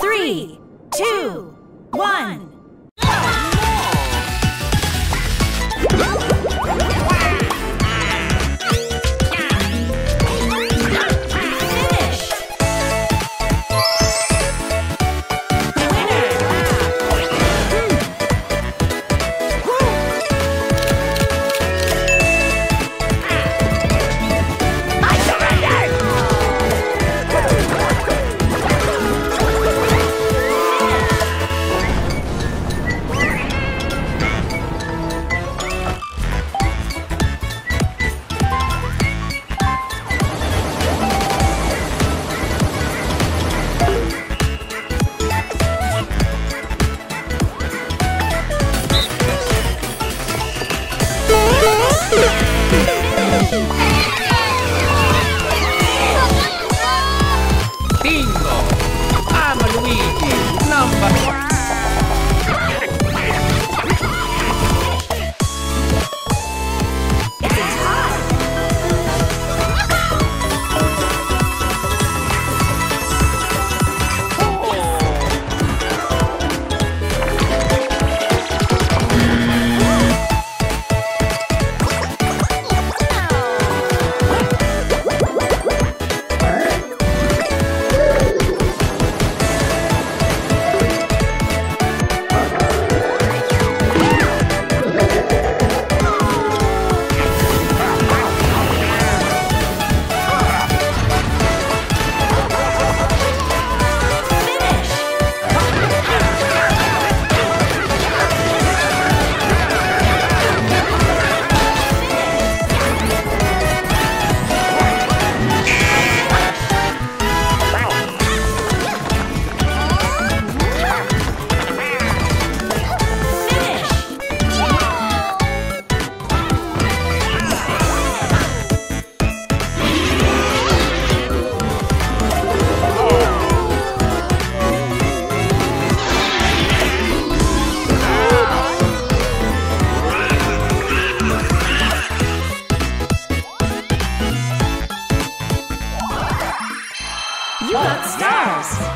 3, 2, 1. Bingo! I'm a Luigi, number 1. You got stars!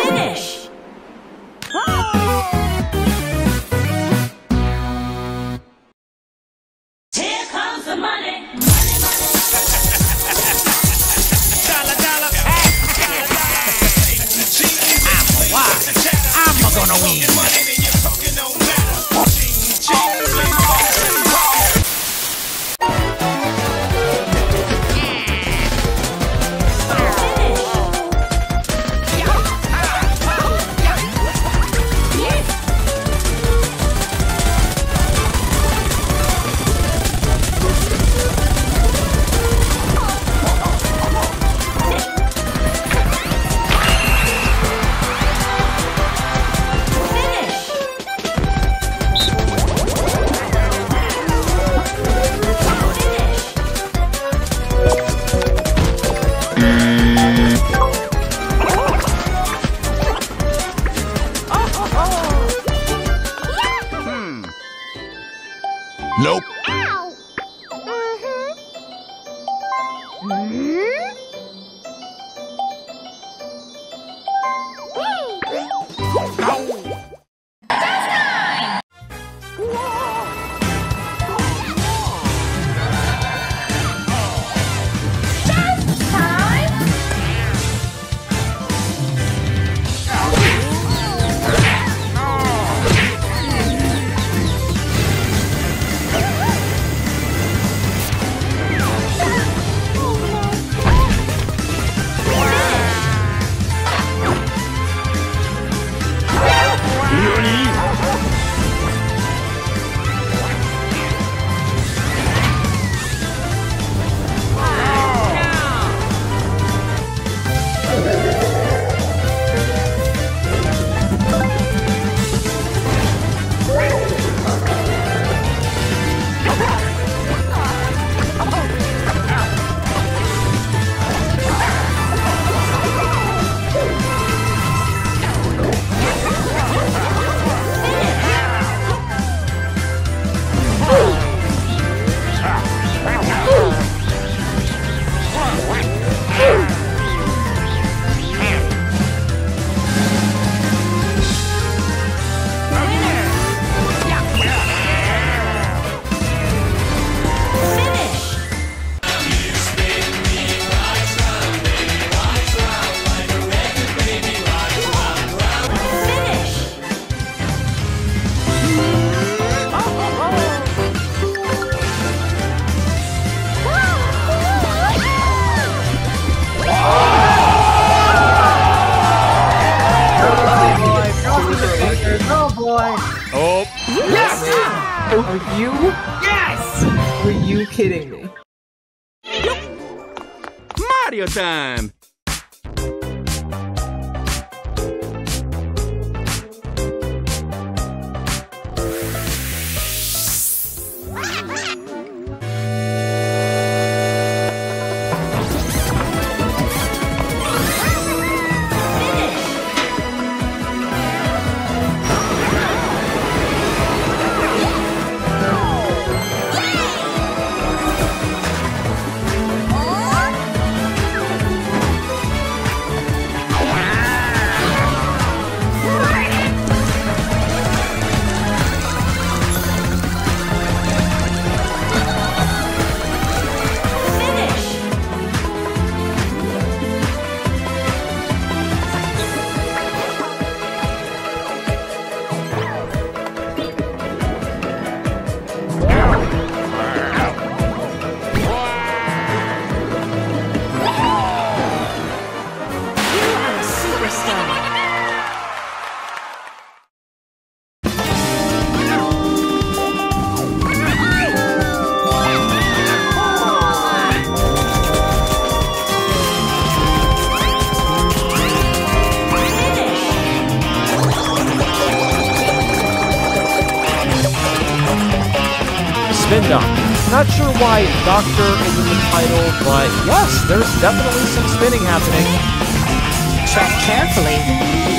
Finish! Nope. Ow! Mm-hmm. Mm-hmm. Ow! Oh! Yes! Are you? Yes! Were you kidding me? Mario time! Not sure why Doctor is in the title, but yes, there's definitely some spinning happening. Tread carefully.